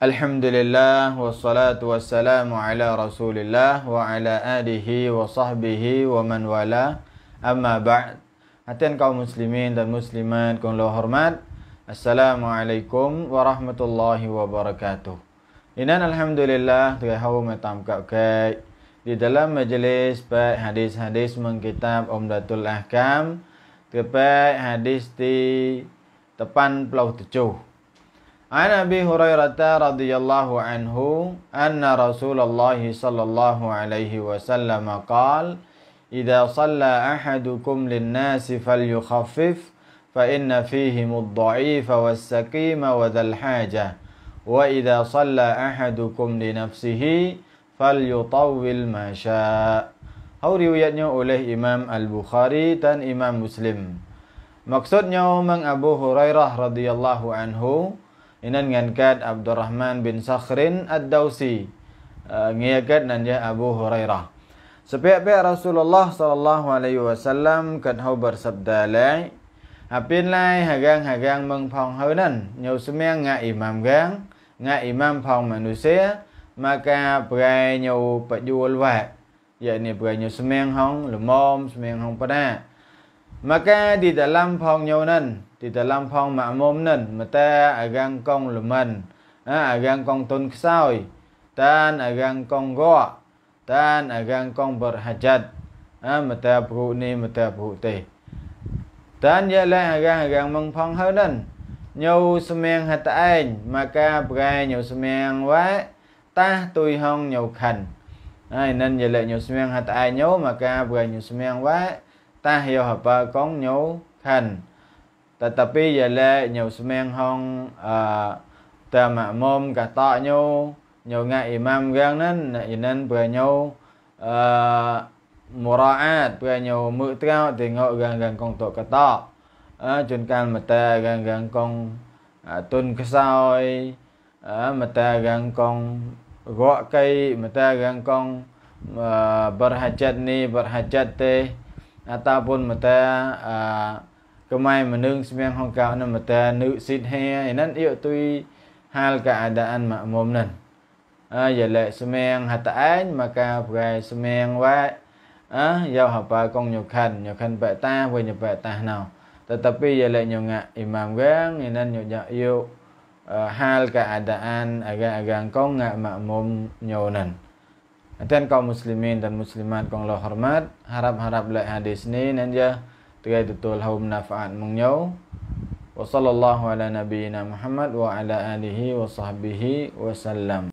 Alhamdulillah wassalatu wassalamu ala Rasulillah wa ala alihi wa sahbihi wa man wala. Amma ba'd. Hadirin kaum muslimin dan muslimat yang kula hormat, assalamualaikum warahmatullahi wabarakatuh. Inan alhamdulillah tuhawu metamka kai di dalam majelis baik hadis-hadis mengkitab Umdatul Ahkam, kebaik hadis di depan Pulau Ticuh. An Abi Hurairah radhiyallahu anhu anna Rasulullah sallallahu alaihi wasallam qaal idza shalla ahadukum lin-nasi falyukhaffif fa inna fihim ad-dha'ifa was-saqima wa dhal-haja wa idza shalla ahadukum li nafsihi falyutawwil ma syaa. Riwayatnya oleh Imam Al-Bukhari dan Imam Muslim. Maksudnya Abu Hurairah radhiyallahu anhu inan ngangkat Abdurrahman bin Sakhrin ad-Dawsi ngangkat nanya Abu Hurairah. Sepihak-pihak Rasulullah sallallahu alaihi wasallam kat hau bersabda lai apin lai hagang-hagang mengpong haunan nyau semia ngak imam pong manusia maka berai nyau pejual wat yakni berai nyau semiang hong lemom semiang hong pada maka di dalam pong nyau nan di dalam phong makmum nan mata agang kong leman agang kong tun kesawi dan agang kong go dan agang kong berhajat mata perut ni mata perut teh dan ialah agang-agang mengpong hau nan nyau semeng hatain maka berai nyau semeng wa tah tui hong nyau khan nan ialah nyau semeng hatain nyau maka berai nyau semeng wa tah yo hapa kong nyau khan. Tetapi ialah nyau semeng hong ta makmum kata nyau nyau ngai imam gang nan inan bernyau muraat bernyau mutrau tengok gang-gang kong tok kata junkan mata gang-gang kong tun kesoi mata gang kong gok kai mata gang kong berhajat ni berhajat teh ataupun mata kemai menung sembiang hong kau nan mata nu sit he nan iyo tui hal keadaan makmum nan ialah sembiang hataan maka berai sembiang wa yau hapa kong nyokan ba ta we nyoba ta nau tetapi ialah nyonga imam gang nan nyoja iyo hal keadaan agang-agang kong ngak makmum nyau nan. Hadirin kaum muslimin dan muslimat kong lo hormat, harap-harap le hadis ni nan ja tiga tutul haum nafaat mengyau. Wassallallahu ala nabiyyina Muhammad wa ala alihi wa sahbihi wasallam.